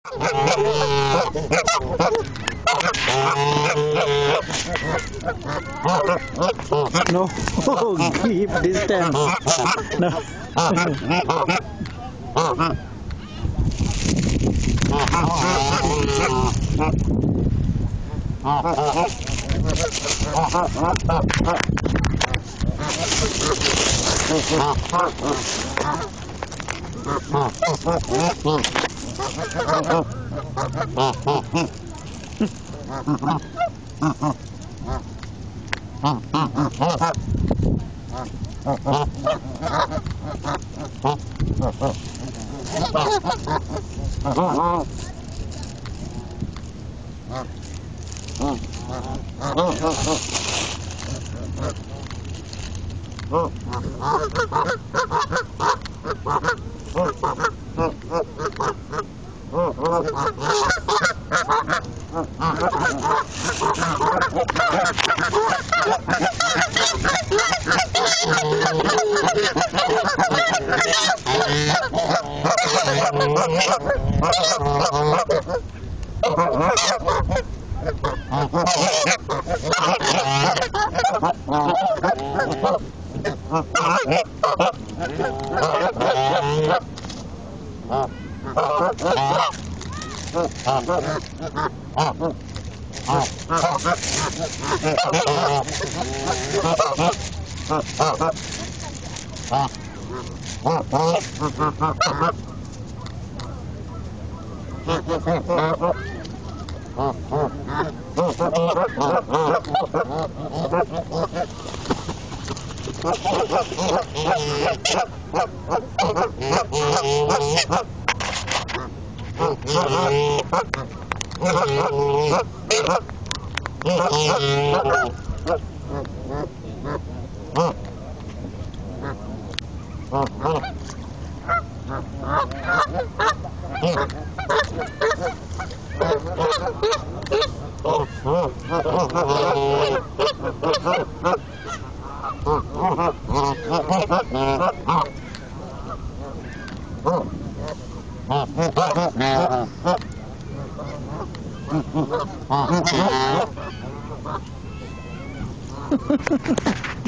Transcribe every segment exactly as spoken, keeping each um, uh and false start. No, keep distance. No.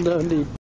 Don't leave.